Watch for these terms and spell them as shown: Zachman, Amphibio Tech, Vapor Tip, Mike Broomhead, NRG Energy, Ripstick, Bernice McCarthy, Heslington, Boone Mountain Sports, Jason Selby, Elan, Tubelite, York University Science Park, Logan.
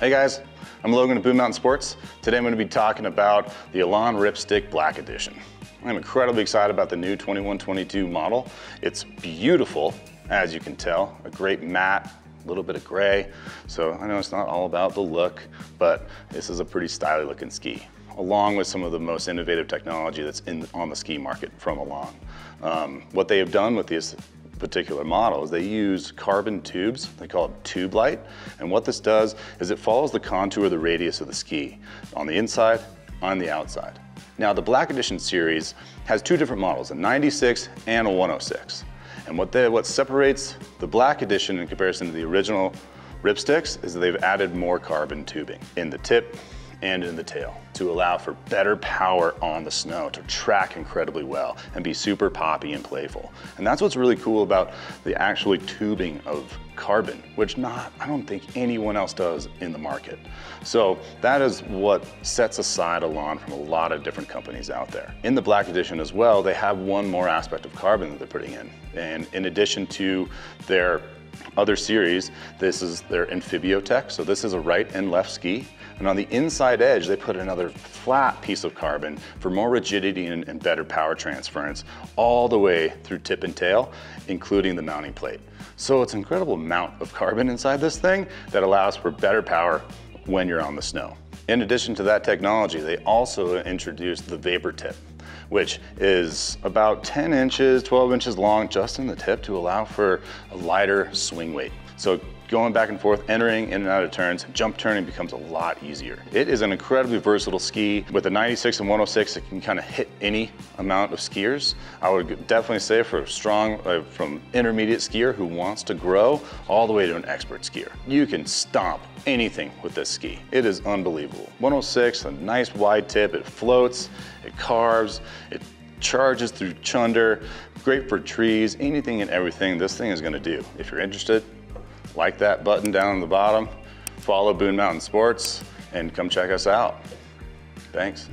Hey guys, I'm Logan at Boone Mountain Sports. Today I'm going to be talking about the Elan Ripstick Black Edition. I'm incredibly excited about the new 2122 model. It's beautiful, as you can tell, a great matte, a little bit of gray. So I know it's not all about the look, but this is a pretty stylish looking ski, along with some of the most innovative technology that's on the ski market from Elan. What they have done with this particular model is they use carbon tubes, they call it Tubelite, and what this does is it follows the contour of the radius of the ski, on the inside, on the outside. Now the Black Edition series has two different models, a 96 and a 106. And what separates the Black Edition in comparison to the original Ripsticks is that they've added more carbon tubing in the tip and in the tail to allow for better power on the snow, to track incredibly well and be super poppy and playful. And that's what's really cool about the actually tubing of carbon, which I don't think anyone else does in the market. So that is what sets aside Elan from a lot of different companies out there. In the Black Edition as well, they have one more aspect of carbon that they're putting in. And in addition to their other series, this is their Amphibio Tech. So this is a right and left ski. And on the inside edge, they put another flat piece of carbon for more rigidity and better power transference all the way through tip and tail, including the mounting plate. So it's an incredible amount of carbon inside this thing that allows for better power when you're on the snow. In addition to that technology, they also introduced the Vapor Tip, which is about 10 inches, 12 inches long just in the tip to allow for a lighter swing weight. So going back and forth, entering in and out of turns, jump turning becomes a lot easier. It is an incredibly versatile ski. With a 96 and 106, it can kind of hit any amount of skiers. I would definitely say for a strong, from intermediate skier who wants to grow, all the way to an expert skier. You can stomp anything with this ski. It is unbelievable. 106, a nice wide tip, it floats, it carves, it charges through chunder, great for trees, anything and everything this thing is gonna do. If you're interested, like that button down on the bottom, follow Boone Mountain Sports, and come check us out. Thanks.